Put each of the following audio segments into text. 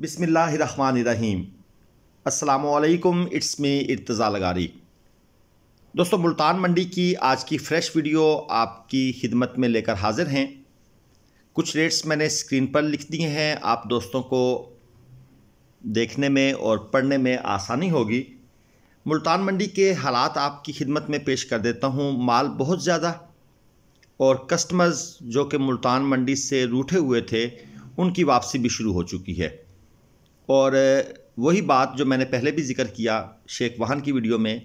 बिस्मिल्लाहिर्रहमानिर्रहीम। अस्सलामुअलैकुम, it's me Irtaza लगारी। दोस्तों, मुल्तान मंडी की आज की फ़्रेश वीडियो आपकी खिदमत में लेकर हाज़िर हैं। कुछ रेट्स मैंने स्क्रीन पर लिख दिए हैं, आप दोस्तों को देखने में और पढ़ने में आसानी होगी। मुल्तान मंडी के हालात आपकी खिदमत में पेश कर देता हूँ। माल बहुत ज़्यादा और कस्टमर्स जो कि मुल्तान मंडी से रूठे हुए थे उनकी वापसी भी शुरू हो चुकी है। और वही बात जो मैंने पहले भी जिक्र किया शेख वाहन की वीडियो में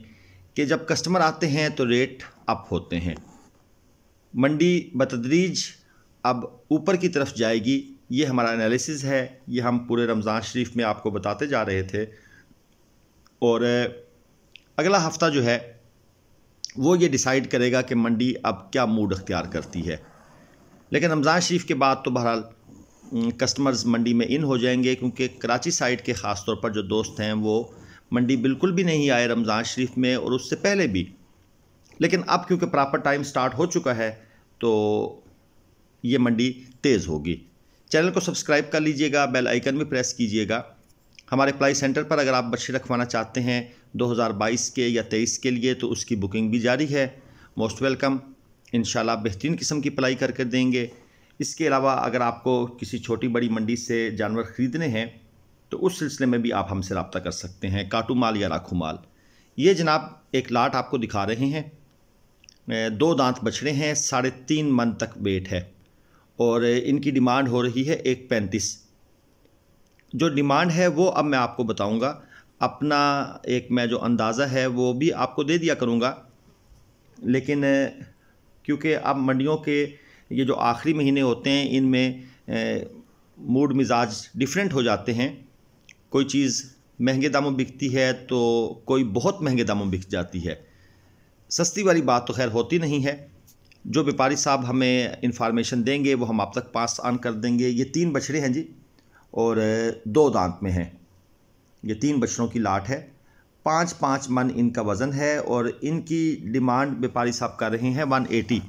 कि जब कस्टमर आते हैं तो रेट अप होते हैं। मंडी बतदरीज अब ऊपर की तरफ जाएगी, ये हमारा एनालिसिस है। ये हम पूरे रमज़ान शरीफ में आपको बताते जा रहे थे। और अगला हफ़्ता जो है वो ये डिसाइड करेगा कि मंडी अब क्या मूड अख्तियार करती है। लेकिन रमज़ान शरीफ के बाद तो बहरहाल कस्टमर्स मंडी में इन हो जाएंगे, क्योंकि कराची साइड के ख़ास तौर पर जो दोस्त हैं वो मंडी बिल्कुल भी नहीं आए रमज़ान शरीफ में और उससे पहले भी। लेकिन अब क्योंकि प्रॉपर टाइम स्टार्ट हो चुका है तो ये मंडी तेज़ होगी। चैनल को सब्सक्राइब कर लीजिएगा, बेल आइकन भी प्रेस कीजिएगा। हमारे प्लाई सेंटर पर अगर आप बच्चे रखवाना चाहते हैं 2022 के या 23 के लिए तो उसकी बुकिंग भी जारी है। मोस्ट वेलकम, इंशाल्लाह बेहतरीन किस्म की पलाई करके देंगे। इसके अलावा अगर आपको किसी छोटी बड़ी मंडी से जानवर ख़रीदने हैं तो उस सिलसिले में भी आप हमसे रब्ता कर सकते हैं, काटू माल या राखू माल। ये जनाब एक लाट आपको दिखा रहे हैं, 2 दांत बछड़े हैं, 3.5 मन तक वेट है और इनकी डिमांड हो रही है 1.35। जो डिमांड है वो अब मैं आपको बताऊंगा, अपना एक मैं जो अंदाज़ा है वो भी आपको दे दिया करूंगा। लेकिन क्योंकि अब मंडियों के ये जो आखिरी महीने होते हैं इनमें मूड मिजाज डिफरेंट हो जाते हैं। कोई चीज़ महंगे दामों बिकती है तो कोई बहुत महंगे दामों बिक जाती है। सस्ती वाली बात तो खैर होती नहीं है। जो व्यापारी साहब हमें इंफॉर्मेशन देंगे वो हम आप तक पास ऑन कर देंगे। ये 3 बछड़े हैं जी और 2 दांत में हैं। ये 3 बछड़ों की लाट है, 5-5 मन इनका वज़न है और इनकी डिमांड व्यापारी साहब कर रहे हैं 180।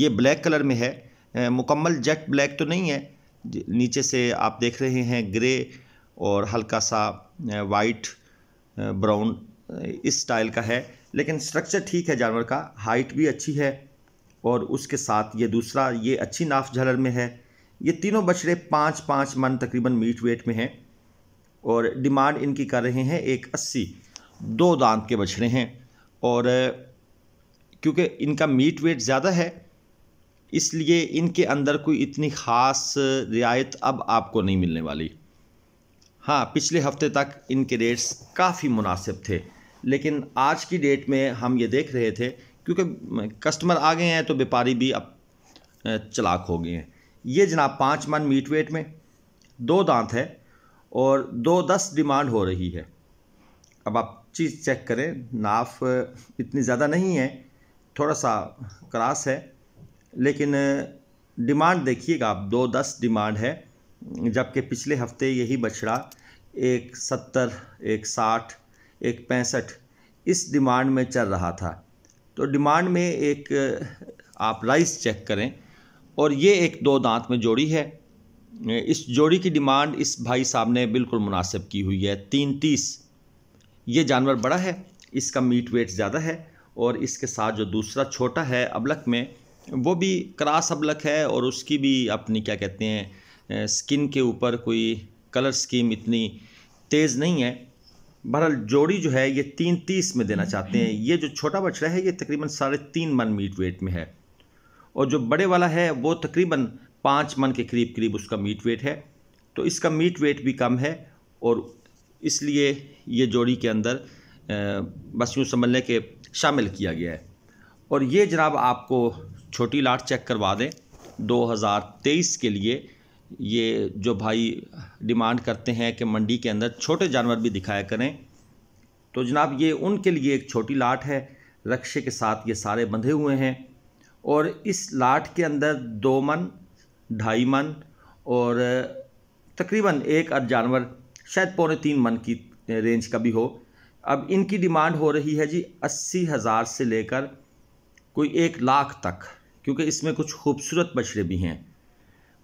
ये ब्लैक कलर में है, मुकम्मल जेट ब्लैक तो नहीं है, नीचे से आप देख रहे हैं ग्रे और हल्का सा वाइट ब्राउन इस स्टाइल का है। लेकिन स्ट्रक्चर ठीक है जानवर का, हाइट भी अच्छी है और उसके साथ ये दूसरा ये अच्छी नाफ झलर में है। ये 3 बछड़े 5-5 मन तकरीबन मीट वेट में हैं और डिमांड इनकी कर रहे हैं 180। 2 दांत के बछड़े हैं और क्योंकि इनका मीट वेट ज़्यादा है इसलिए इनके अंदर कोई इतनी ख़ास रियायत अब आपको नहीं मिलने वाली। हाँ, पिछले हफ्ते तक इनके रेट्स काफ़ी मुनासिब थे, लेकिन आज की डेट में हम ये देख रहे थे क्योंकि कस्टमर आ गए हैं तो व्यापारी भी अब चालाक हो गए हैं। ये जनाब 5 मन मीट वेट में, 2 दांत है और 2.10 डिमांड हो रही है। अब आप चीज़ चेक करें, नाफ इतनी ज़्यादा नहीं है, थोड़ा सा क्रास है, लेकिन डिमांड देखिएगा आप 2.10 डिमांड है। जबकि पिछले हफ्ते यही बछड़ा 170, 160, 165 इस डिमांड में चल रहा था। तो डिमांड में एक आप राइस चेक करें। और ये एक 2 दांत में जोड़ी है, इस जोड़ी की डिमांड इस भाई साहब ने बिल्कुल मुनासिब की हुई है 3.30। ये जानवर बड़ा है, इसका मीट वेट ज़्यादा है और इसके साथ जो दूसरा छोटा है अबलक में, वो भी क्रास अबलक है और उसकी भी अपनी क्या कहते हैं स्किन के ऊपर कोई कलर स्कीम इतनी तेज़ नहीं है। बहरहाल जोड़ी जो है ये 3.30 में देना चाहते हैं। ये जो छोटा बछड़ा है ये तकरीबन 3.5 मन मीट वेट में है और जो बड़े वाला है वो तकरीबन 5 मन के करीब करीब उसका मीट वेट है। तो इसका मीट वेट भी कम है और इसलिए ये जोड़ी के अंदर बस यूँ समझ लें कि शामिल किया गया है। और ये जनाब आपको छोटी लाट चेक करवा दें 2023 के लिए। ये जो भाई डिमांड करते हैं कि मंडी के अंदर छोटे जानवर भी दिखाया करें, तो जनाब ये उनके लिए एक छोटी लाट है। रक्षे के साथ ये सारे बंधे हुए हैं और इस लाट के अंदर 2 मन, 2.5 मन और तकरीबन 1 अध जानवर, शायद 3.25 मन की रेंज का भी हो। अब इनकी डिमांड हो रही है जी 80,000 से लेकर कोई 1 लाख तक, क्योंकि इसमें कुछ खूबसूरत बछड़े भी हैं।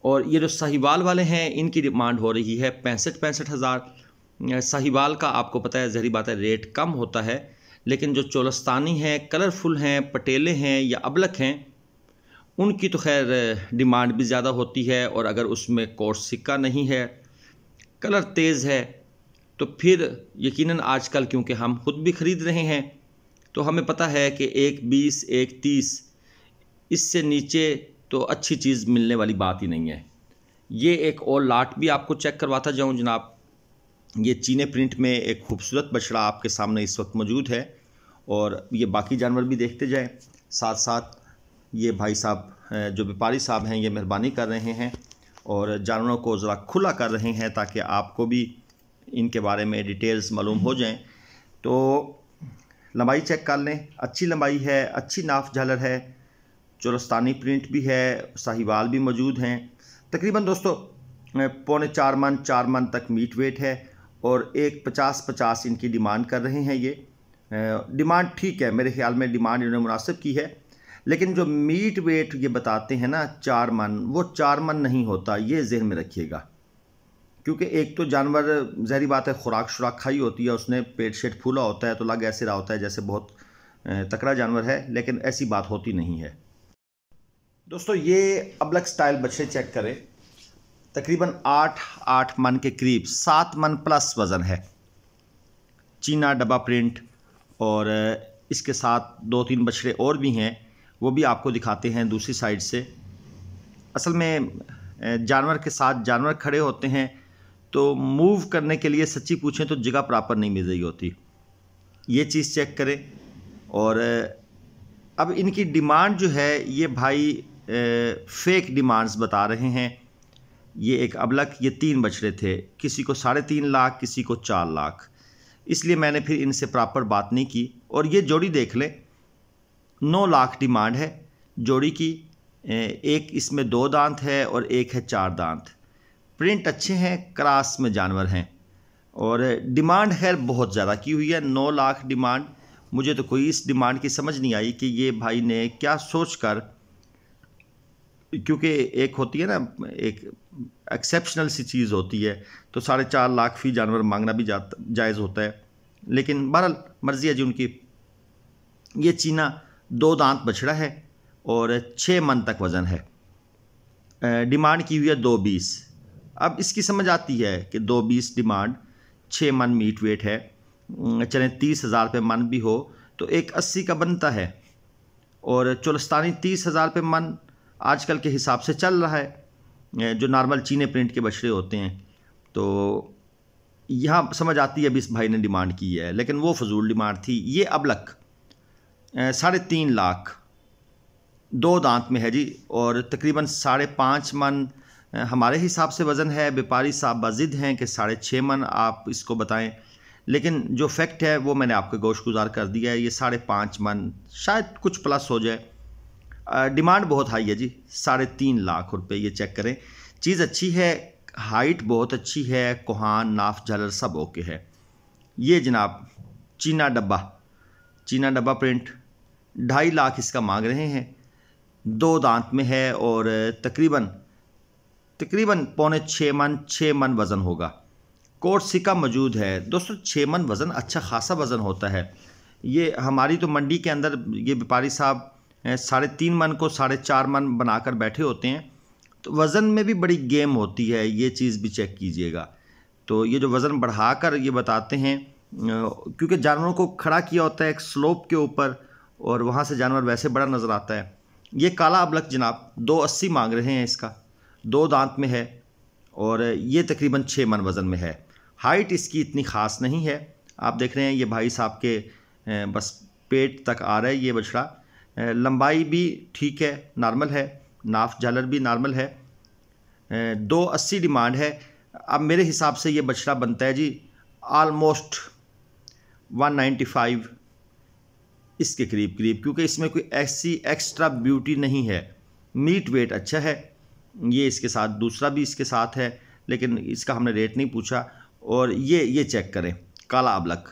और ये जो साहिवाल वाले हैं इनकी डिमांड हो रही है 65,000। साहिवाल का आपको पता है जहरी बात है रेट कम होता है, लेकिन जो चोलस्तानी हैं, कलरफुल हैं, पटेले हैं या अबलक हैं, उनकी तो खैर डिमांड भी ज़्यादा होती है। और अगर उसमें कोर्स सिक्का नहीं है, कलर तेज़ है, तो फिर यकीनन आजकल क्योंकि हम खुद भी ख़रीद रहे हैं तो हमें पता है कि 1.20 1.30 इससे नीचे तो अच्छी चीज़ मिलने वाली बात ही नहीं है। ये एक और लाट भी आपको चेक करवाता जाऊं जनाब। ये चीने प्रिंट में एक खूबसूरत बछड़ा आपके सामने इस वक्त मौजूद है, और ये बाकी जानवर भी देखते जाएं साथ साथ। ये भाई साहब जो व्यापारी साहब हैं ये मेहरबानी कर रहे हैं और जानवरों को ज़रा खुला कर रहे हैं ताकि आपको भी इनके बारे में डिटेल्स मालूम हो जाएं। तो लंबाई चेक कर लें, अच्छी लंबाई है, अच्छी नाफ झालर है, चोलस्तानी प्रिंट भी है, साहिवाल भी मौजूद हैं। तकरीबन दोस्तों 4.25 मन तक मीट वेट है और 1.50 इनकी डिमांड कर रहे हैं। ये डिमांड ठीक है, मेरे ख्याल में डिमांड इन्होंने मुनासिब की है, लेकिन जो मीट वेट ये बताते हैं ना 4 मन, वो 4 मन नहीं होता, ये जहन में रखिएगा। क्योंकि एक तो जानवर जहरी बात है खुराक शुराक खाई होती है, उसने पेट शेट फूला होता है तो लग ऐसे रहा होता है जैसे बहुत तकड़ा जानवर है, लेकिन ऐसी बात होती नहीं है। दोस्तों ये अबलक स्टाइल बछड़े चेक करें, तकरीबन 8 मन के करीब, 7 मन प्लस वज़न है। चीना डब्बा प्रिंट और इसके साथ 2-3 बछड़े और भी हैं, वो भी आपको दिखाते हैं दूसरी साइड से। असल में जानवर के साथ जानवर खड़े होते हैं तो मूव करने के लिए सच्ची पूछें तो जगह प्रॉपर नहीं मिल रही होती। ये चीज़ चेक करें। और अब इनकी डिमांड जो है ये भाई फेक डिमांड्स बता रहे हैं। ये एक अबलक, ये 3 बछड़े थे, किसी को 3.5 लाख, किसी को 4 लाख, इसलिए मैंने फिर इनसे प्रॉपर बात नहीं की। और ये जोड़ी देख लें, 9 लाख डिमांड है जोड़ी की। एक इसमें 2 दांत है और एक है 4 दांत। प्रिंट अच्छे हैं, क्रास में जानवर हैं और डिमांड खैर बहुत ज़्यादा की हुई है, 9 लाख डिमांड। मुझे तो कोई इस डिमांड की समझ नहीं आई कि ये भाई ने क्या सोच कर, क्योंकि एक होती है ना एक एक्सेप्शनल सी चीज़ होती है तो 4.5 लाख फी जानवर मांगना भी जायज़ होता है, लेकिन बहरहाल मर्जी है जी उनकी। ये चीना 2 दांत बछड़ा है और 6 मन तक वज़न है, डिमांड की हुई है 2.20। अब इसकी समझ आती है कि 2.20 डिमांड, 6 मन मीट वेट है, चलें 30,000 पे मन भी हो तो 1.80 का बनता है। और चोलस्तानी 30,000 पे मन आजकल के हिसाब से चल रहा है, जो नॉर्मल चीने प्रिंट के बछड़े होते हैं। तो यहाँ समझ आती है अभी इस भाई ने डिमांड की है, लेकिन वो फजूल डिमांड थी। ये अबलक 3.5 लाख, 2 दांत में है जी, और तकरीबन 5.5 मन हमारे हिसाब से वज़न है। व्यापारी साहब बाजिद हैं कि 6.5 मन आप इसको बताएं, लेकिन जो फैक्ट है वो मैंने आपके गोश गुजार कर दिया है। ये 5.5 मन शायद कुछ प्लस हो जाए, डिमांड बहुत हाई है जी, 3.5 लाख रुपए। ये चेक करें, चीज़ अच्छी है, हाइट बहुत अच्छी है, कोहान नाफ झालर सब ओके है। ये जनाब चीना डब्बा प्रिंट 2.5 लाख इसका मांग रहे हैं, 2 दांत में है और तकरीबन 6.25 मन वज़न होगा। कोर्सिका मौजूद है दोस्तों, 6 मन वज़न अच्छा खासा वज़न होता है। ये हमारी तो मंडी के अंदर ये व्यापारी साहब 3.5 मन को 4.5 मन बनाकर बैठे होते हैं, तो वज़न में भी बड़ी गेम होती है, ये चीज़ भी चेक कीजिएगा। तो ये जो वज़न बढ़ाकर ये बताते हैं, क्योंकि जानवरों को खड़ा किया होता है एक स्लोप के ऊपर और वहाँ से जानवर वैसे बड़ा नज़र आता है। ये काला अबलक जनाब 2.80 मांग रहे हैं, इसका 2 दांत में है और ये तकरीबन 6 मन वज़न में है। हाइट इसकी इतनी ख़ास नहीं है, आप देख रहे हैं ये भाई साहब के बस पेट तक आ रहा है ये बछड़ा। लंबाई भी ठीक है, नॉर्मल है, नाफ झालर भी नॉर्मल है। 2.80 डिमांड है। अब मेरे हिसाब से ये बछड़ा बनता है जी आलमोस्ट 195 इसके करीब, क्योंकि इसमें कोई ऐसी एक्स्ट्रा ब्यूटी नहीं है, मीट वेट अच्छा है। ये इसके साथ दूसरा भी इसके साथ है, लेकिन इसका हमने रेट नहीं पूछा। और ये चेक करें, काला अबलक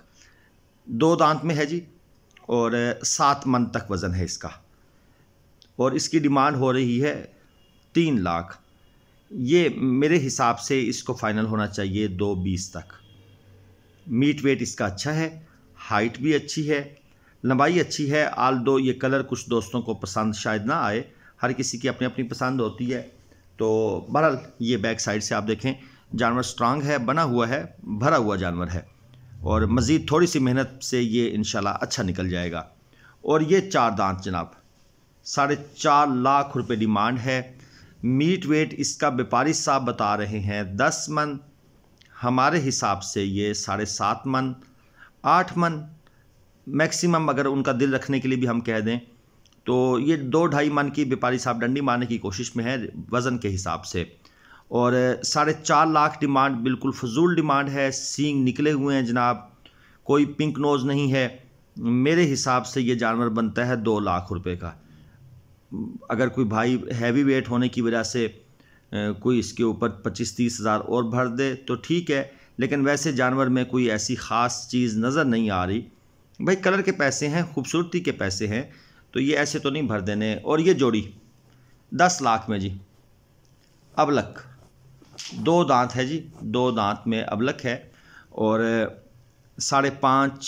2 दांत में है जी और 7 मन तक वज़न है इसका, और इसकी डिमांड हो रही है 3 लाख। ये मेरे हिसाब से इसको फ़ाइनल होना चाहिए 2:20 तक। मीट वेट इसका अच्छा है, हाइट भी अच्छी है, लंबाई अच्छी है। ऑल्दो ये कलर कुछ दोस्तों को पसंद शायद ना आए, हर किसी की अपनी अपनी पसंद होती है। तो बहरहाल ये बैक साइड से आप देखें, जानवर स्ट्रांग है, बना हुआ है, भरा हुआ जानवर है और मज़ीद थोड़ी सी मेहनत से ये इंशाल्लाह अच्छा निकल जाएगा। और ये 4 दांत जनाब, 4.5 लाख रुपए डिमांड है। मीट वेट इसका व्यापारी साहब बता रहे हैं 10 मन, हमारे हिसाब से ये 7.5 मन, 8 मन मैक्सिमम, अगर उनका दिल रखने के लिए भी हम कह दें तो ये 2-2.5 मन की व्यापारी साहब डंडी मारने की कोशिश में है वज़न के हिसाब से। और 4.5 लाख डिमांड बिल्कुल फजूल डिमांड है। सींग निकले हुए हैं जनाब, कोई पिंक नोज नहीं है। मेरे हिसाब से ये जानवर बनता है 2 लाख रुपए का। अगर कोई भाई हैवी वेट होने की वजह से कोई इसके ऊपर 25-30 हज़ार और भर दे तो ठीक है, लेकिन वैसे जानवर में कोई ऐसी ख़ास चीज़ नज़र नहीं आ रही। भाई कलर के पैसे हैं, खूबसूरती के पैसे हैं, तो ये ऐसे तो नहीं भर देने। और ये जोड़ी 10 लाख में जी, अबलक 2 दांत है जी, 2 दांत में अबलक है और 5.5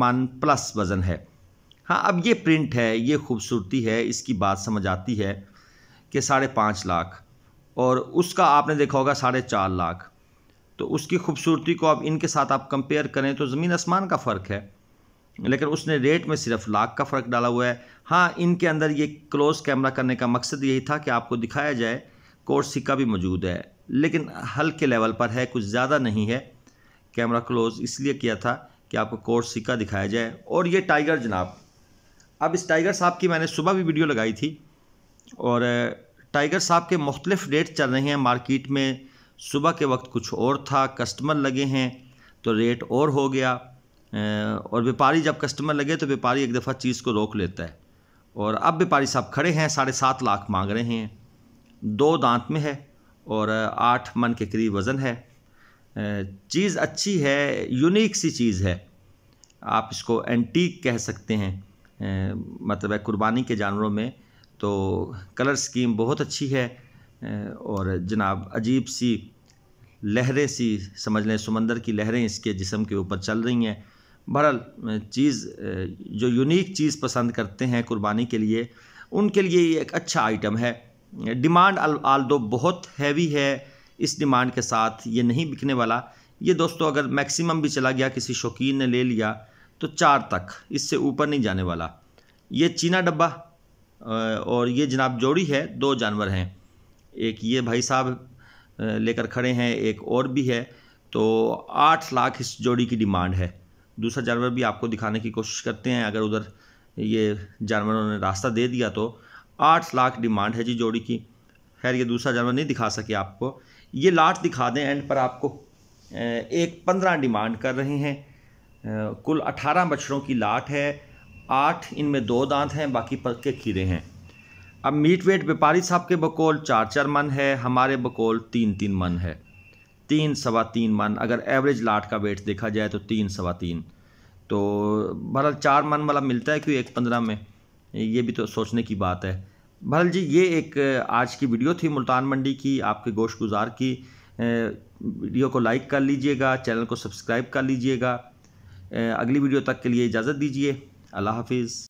मन प्लस वज़न है। हाँ, अब ये प्रिंट है, ये खूबसूरती है, इसकी बात समझ आती है कि 5.5 लाख और उसका आपने देखा होगा 4.5 लाख, तो उसकी खूबसूरती को अब इनके साथ आप कंपेयर करें तो ज़मीन आसमान का फ़र्क है, लेकिन उसने रेट में सिर्फ लाख का फ़र्क डाला हुआ है। हाँ, इनके अंदर ये क्लोज़ कैमरा करने का मकसद यही था कि आपको दिखाया जाए। कोर्ट सिक्का भी मौजूद है, लेकिन हल्के लेवल पर है, कुछ ज़्यादा नहीं है। कैमरा क्लोज़ इसलिए किया था कि आपको कोर्ट सिक्का दिखाया जाए। और ये टाइगर जनाब, अब इस टाइगर साहब की मैंने सुबह भी वीडियो लगाई थी और टाइगर साहब के मुख्तलिफ रेट चल रहे हैं मार्केट में। सुबह के वक्त कुछ और था, कस्टमर लगे हैं तो रेट और हो गया, और व्यापारी जब कस्टमर लगे तो व्यापारी एक दफ़ा चीज़ को रोक लेता है। और अब व्यापारी साहब खड़े हैं, 7.5 लाख मांग रहे हैं, 2 दांत में है और 8 मन के करीब वज़न है। चीज़ अच्छी है, यूनिक सी चीज़ है, आप इसको एंटीक कह सकते हैं, मतलब है कुर्बानी के जानवरों में। तो कलर स्कीम बहुत अच्छी है और जनाब अजीब सी लहरें सी समझ लें, समंदर की लहरें इसके जिस्म के ऊपर चल रही हैं। बहरहाल चीज़, जो यूनिक चीज़ पसंद करते हैं कुर्बानी के लिए, उनके लिए ये एक अच्छा आइटम है। डिमांड आल्दो बहुत हैवी है, इस डिमांड के साथ ये नहीं बिकने वाला। ये दोस्तों अगर मैक्सिमम भी चला गया, किसी शौकीन ने ले लिया तो 4 तक, इससे ऊपर नहीं जाने वाला। ये चीना डब्बा और ये जनाब जोड़ी है, 2 जानवर हैं, एक ये भाई साहब लेकर खड़े हैं, एक और भी है, तो 8 लाख इस जोड़ी की डिमांड है। दूसरा जानवर भी आपको दिखाने की कोशिश करते हैं, अगर उधर ये जानवरों ने रास्ता दे दिया तो 8 लाख डिमांड है जी जोड़ी की। खैर ये दूसरा जानवर नहीं दिखा सके आपको, ये लाट दिखा दें एंड पर आपको। एक 15 डिमांड कर रहे हैं, कुल 18 बछड़ों की लाट है, 8 इनमें 2 दांत हैं, बाकी पक्के खीरे हैं। अब मीट वेट व्यापारी साहब के बकौल 4-4 मन है, हमारे बकौल 3-3 मन है, 3-3.25 मन। अगर एवरेज लाट का वेट देखा जाए तो 3-3.25, तो बहरहाल 4 मन वाला मिलता है क्यों 1.15 में, ये भी तो सोचने की बात है। बहरहाल जी ये एक आज की वीडियो थी मुल्तान मंडी की, आपके गोश्त गुजार की। वीडियो को लाइक कर लीजिएगा, चैनल को सब्सक्राइब कर लीजिएगा। अगली वीडियो तक के लिए इजाज़त दीजिए, अल्लाह हाफिज़।